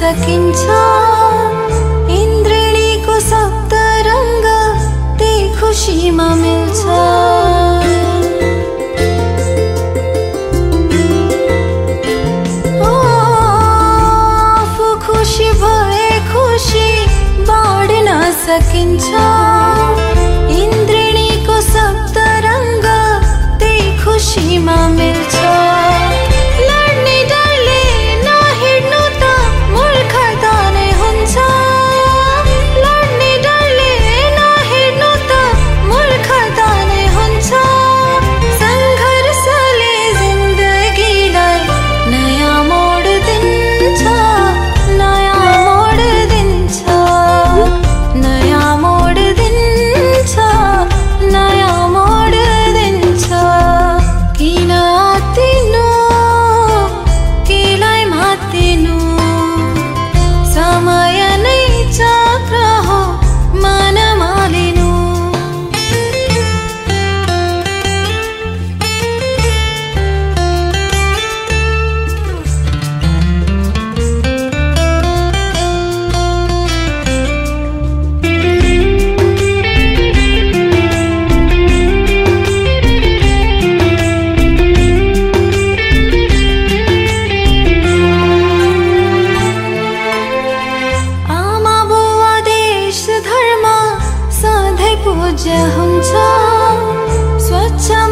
सकिन्छ इन्द्रिणी को सप्त रंग ते खुशी में मिल्छ। ओ आफू खुशी भए खुशी बाँड्न सकिन्छ इन्द्रिणी को सप्त रंग ते खुशी में मिल्छ। धर्म सधैं पूज्य हुन्छ स्वच्छ